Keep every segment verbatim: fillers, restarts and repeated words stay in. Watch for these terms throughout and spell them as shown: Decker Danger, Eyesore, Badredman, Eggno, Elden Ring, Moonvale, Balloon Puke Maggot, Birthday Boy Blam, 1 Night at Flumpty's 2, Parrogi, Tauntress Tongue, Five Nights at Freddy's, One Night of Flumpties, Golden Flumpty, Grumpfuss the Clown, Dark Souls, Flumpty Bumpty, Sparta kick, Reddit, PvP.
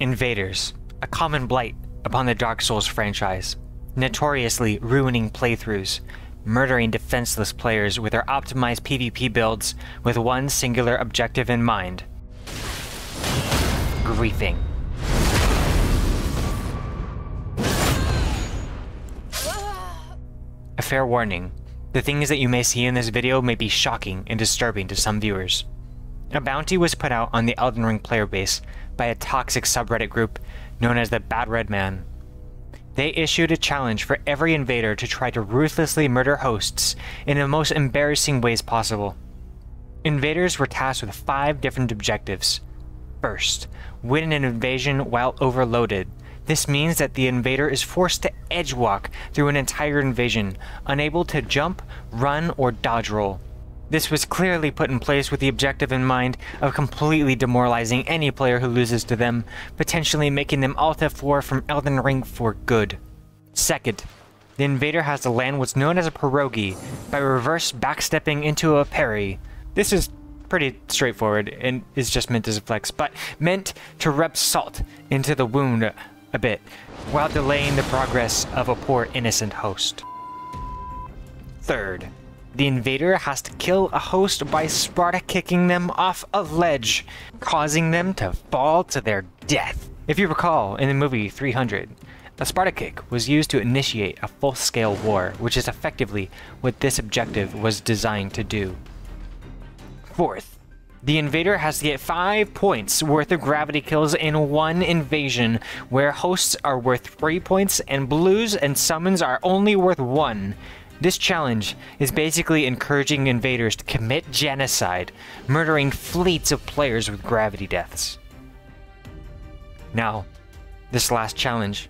Invaders, a common blight upon the Dark Souls franchise, notoriously ruining playthroughs, murdering defenseless players with their optimized PvP builds with one singular objective in mind: griefing. A fair warning, the things that you may see in this video may be shocking and disturbing to some viewers. A bounty was put out on the Elden Ring player base by a toxic subreddit group known as the Badredman. They issued a challenge for every invader to try to ruthlessly murder hosts in the most embarrassing ways possible. Invaders were tasked with five different objectives. First, win an invasion while overloaded. This means that the invader is forced to edgewalk through an entire invasion, unable to jump, run, or dodge roll. This was clearly put in place with the objective in mind of completely demoralizing any player who loses to them, potentially making them all F four from Elden Ring for good. Second, the invader has to land what's known as a Parrogi by reverse backstepping into a parry. This is pretty straightforward and is just meant as a flex, but meant to rub salt into the wound a bit, while delaying the progress of a poor innocent host. Third, the invader has to kill a host by Sparta kicking them off a ledge, causing them to fall to their death. If you recall, in the movie three hundred, a Sparta kick was used to initiate a full-scale war, which is effectively what this objective was designed to do. Fourth, the invader has to get five points worth of gravity kills in one invasion, where hosts are worth three points and blues and summons are only worth one. This challenge is basically encouraging invaders to commit genocide, murdering fleets of players with gravity deaths. Now, this last challenge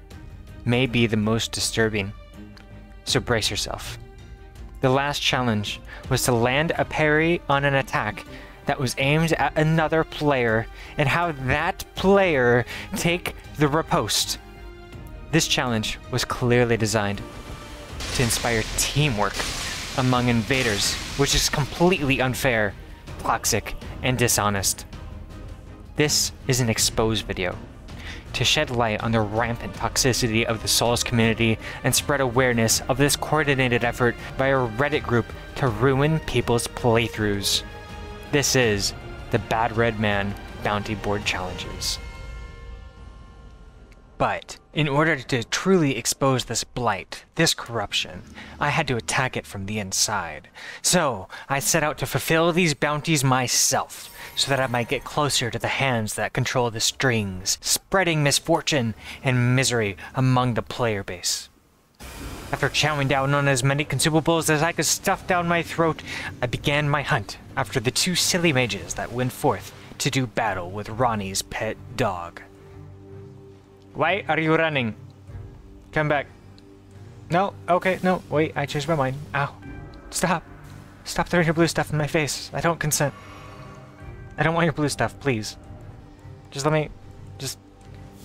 may be the most disturbing, so brace yourself. The last challenge was to land a parry on an attack that was aimed at another player and have that player take the riposte. This challenge was clearly designed to inspire teamwork among invaders, which is completely unfair, toxic, and dishonest. This is an expose video to shed light on the rampant toxicity of the Souls community and spread awareness of this coordinated effort by a Reddit group to ruin people's playthroughs. This is the Badredman Bounty Board Challenges. But in order to truly expose this blight, this corruption, I had to attack it from the inside. So I set out to fulfill these bounties myself, so that I might get closer to the hands that control the strings, spreading misfortune and misery among the player base. After chowing down on as many consumables as I could stuff down my throat, I began my hunt after the two silly mages that went forth to do battle with Ronnie's pet dog. Why are you running? Come back. No, okay, no, wait, I changed my mind. Ow. Stop. Stop throwing your blue stuff in my face. I don't consent. I don't want your blue stuff, please. Just let me... Just...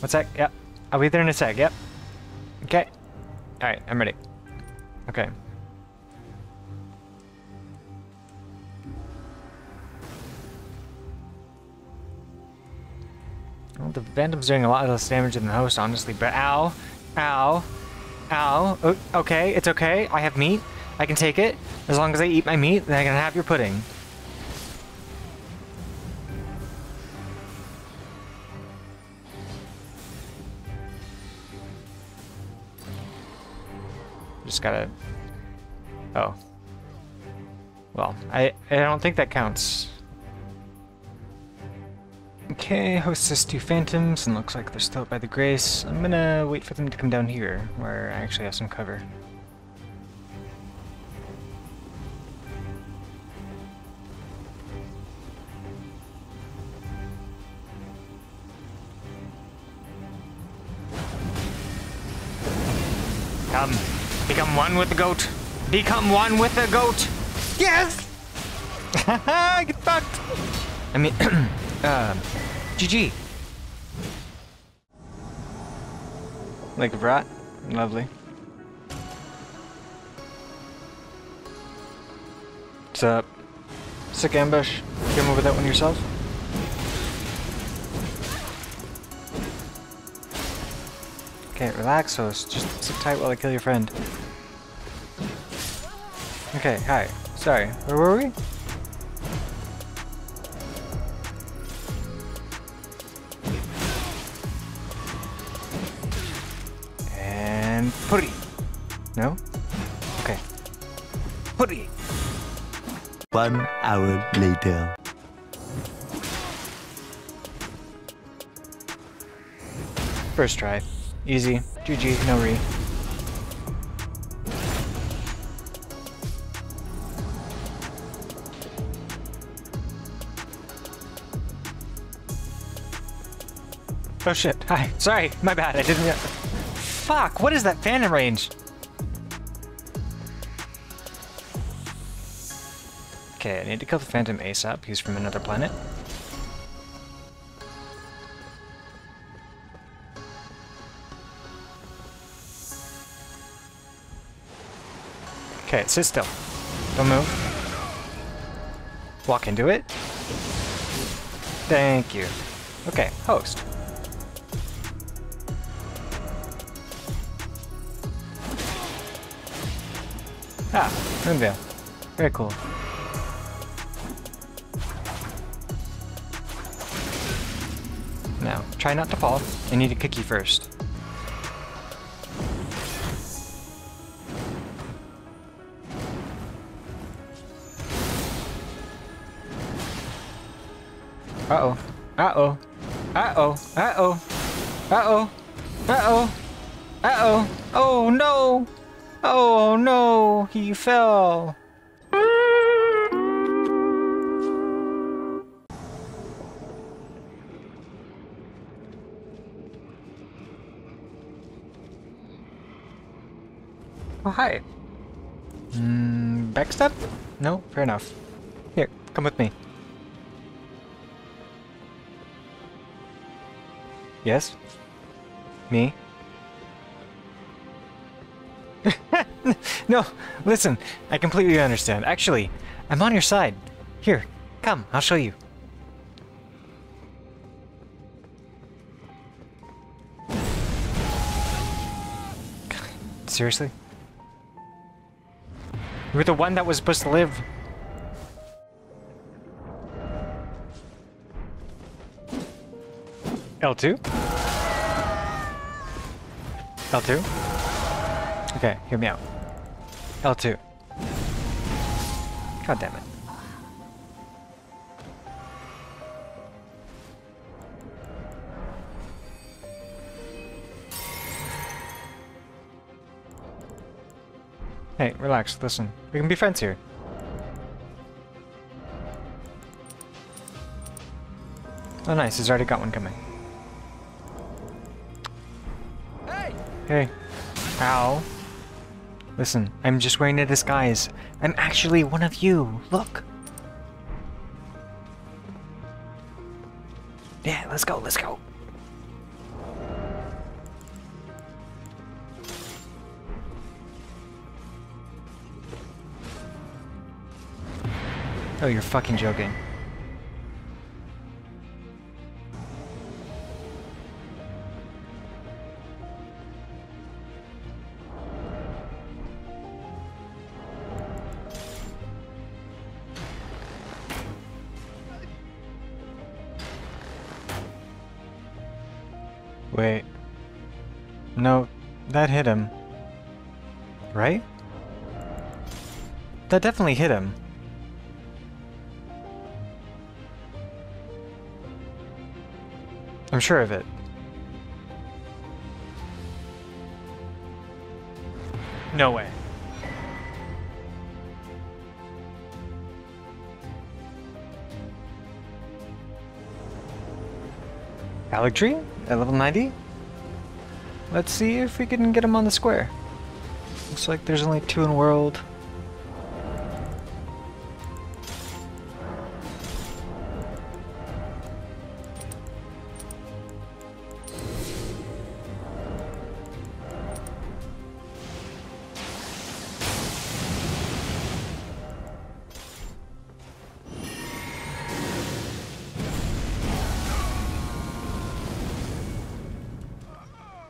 One sec, yep. I'll be there in a sec, yep. Okay. Alright, I'm ready. Okay. Well, the Venom's doing a lot less damage than the host, honestly, but ow, ow, ow, oh, okay, it's okay, I have meat, I can take it, as long as I eat my meat, then I can have your pudding. Just gotta, oh, well, I, I don't think that counts. Okay, host has two phantoms, and looks like they're still up by the grace. I'm gonna wait for them to come down here, where I actually have some cover. Come. Become one with the goat. Become one with the goat! Yes! Haha, get fucked! I mean... Um, G G. Lake of Rot, lovely. What's up? Sick ambush. Came over that one yourself. Okay, relax, host. Just sit tight while I kill your friend. Okay, hi. Sorry, where were we? And... Puri! No? Okay. Puri! One hour later. First try. Easy. G G, no re. Oh shit, hi. Sorry, my bad, I didn't... Fuck, what is that phantom range? Okay, I need to kill the phantom ASAP, he's from another planet. Okay, sit still. Don't move. Walk into it. Thank you. Okay, host. Ah, Moonvale. Very cool. Now, try not to fall. I need to kick you first. Uh-oh. Uh-oh. Uh-oh. Uh-oh. Uh-oh. Uh-oh. Uh-oh. Oh no! Oh no! He fell! Oh, hi! Mmm, backstep? No? Fair enough. Here, come with me. Yes? Me? No, listen, I completely understand. Actually, I'm on your side. Here, come, I'll show you. God, seriously? You were the one that was supposed to live. L two? L two? Okay, hear me out. L two. God damn it. Hey, relax, listen. We can be friends here. Oh nice, he's already got one coming. Hey. Ow. Listen, I'm just wearing a disguise. I'm actually one of you. Look. Yeah, let's go, let's go. Oh, you're fucking joking. Wait. No, that hit him. Right? That definitely hit him. I'm sure of it. No way. Alectree? At level ninety? Let's see if we can get him on the square. Looks like there's only two in the world.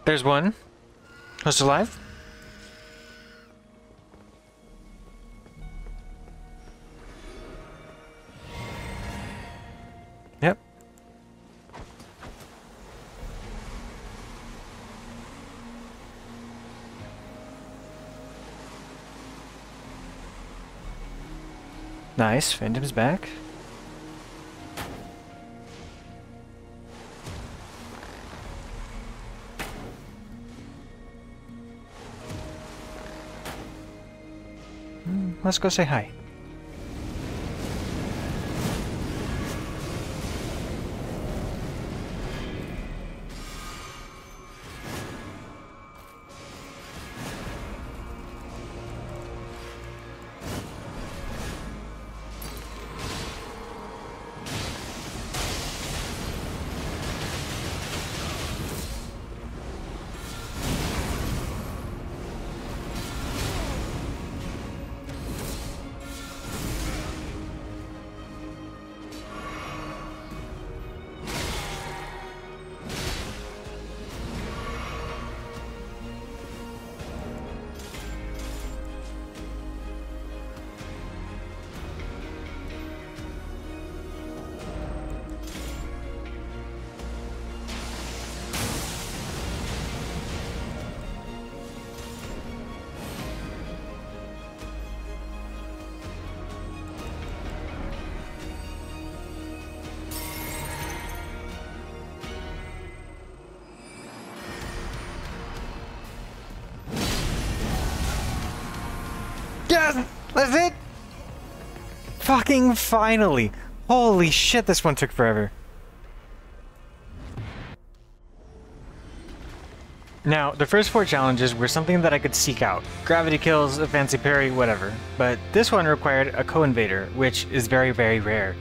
There's one. I was alive? Yep. Nice, Phantom's back. Let's go say hi. Yes! That's it! Fucking finally! Holy shit, this one took forever. Now, the first four challenges were something that I could seek out. Gravity kills, a fancy parry, whatever. But this one required a co-invader, which is very, very rare.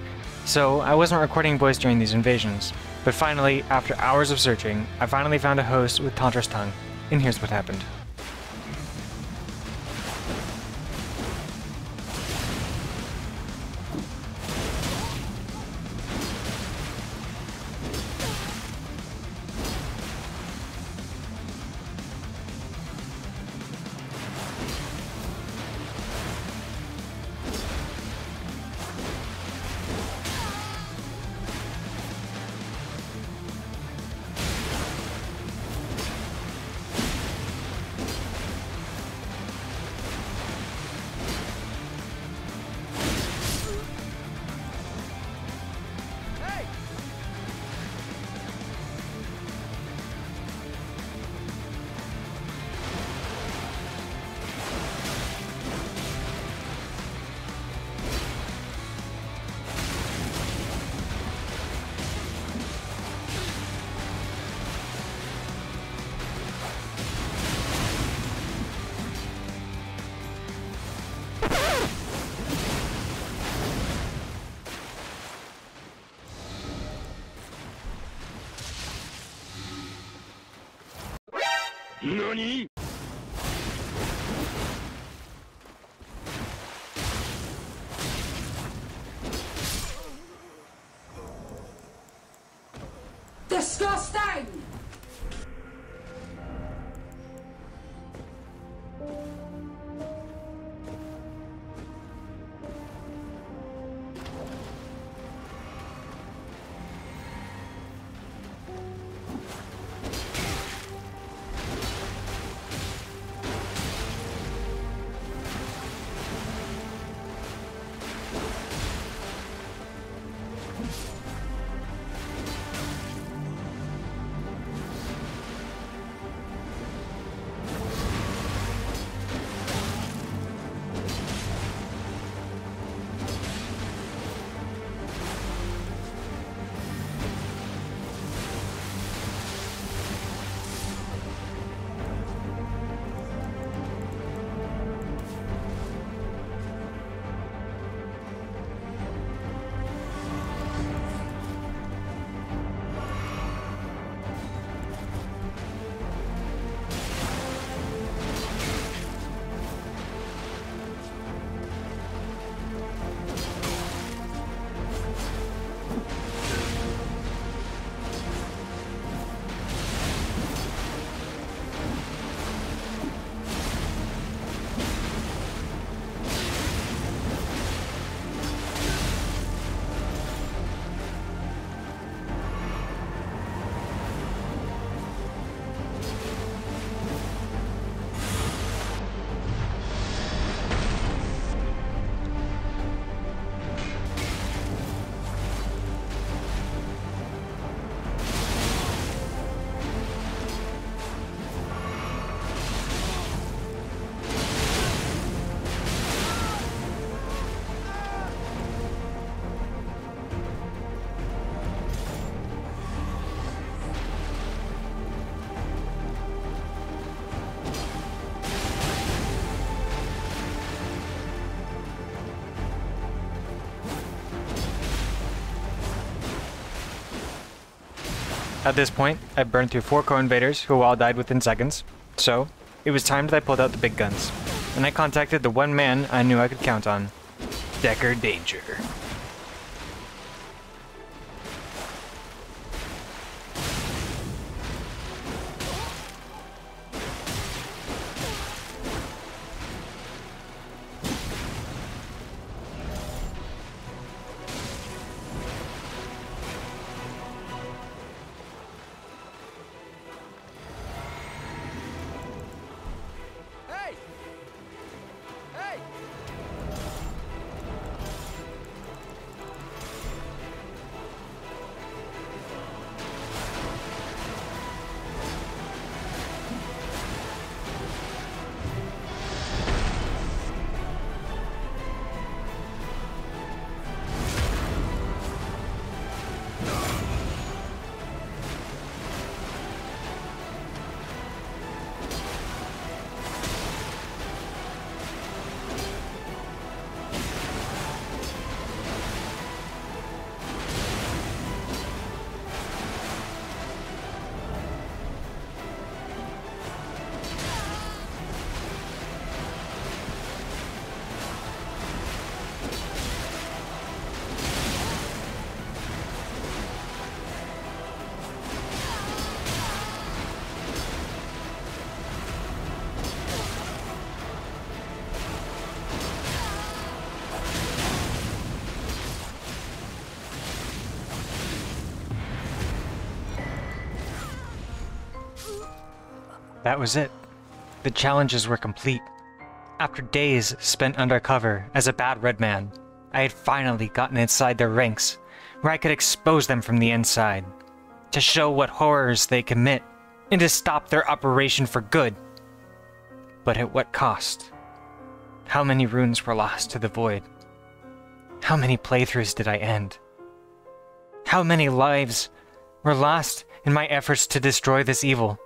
So I wasn't recording voice during these invasions. But finally, after hours of searching, I finally found a host with Tauntress Tongue. And here's what happened. NANI?! Disgusting! At this point, I burned through four co-invaders who all died within seconds, so it was time that I pulled out the big guns, and I contacted the one man I knew I could count on, Decker Danger. That was it. The challenges were complete. After days spent undercover as a Badredman, I had finally gotten inside their ranks, where I could expose them from the inside, to show what horrors they commit, and to stop their operation for good. But at what cost? How many runes were lost to the void? How many playthroughs did I end? How many lives were lost in my efforts to destroy this evil?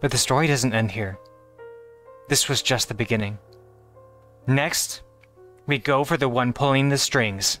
But the story doesn't end here. This was just the beginning. Next, we go for the one pulling the strings.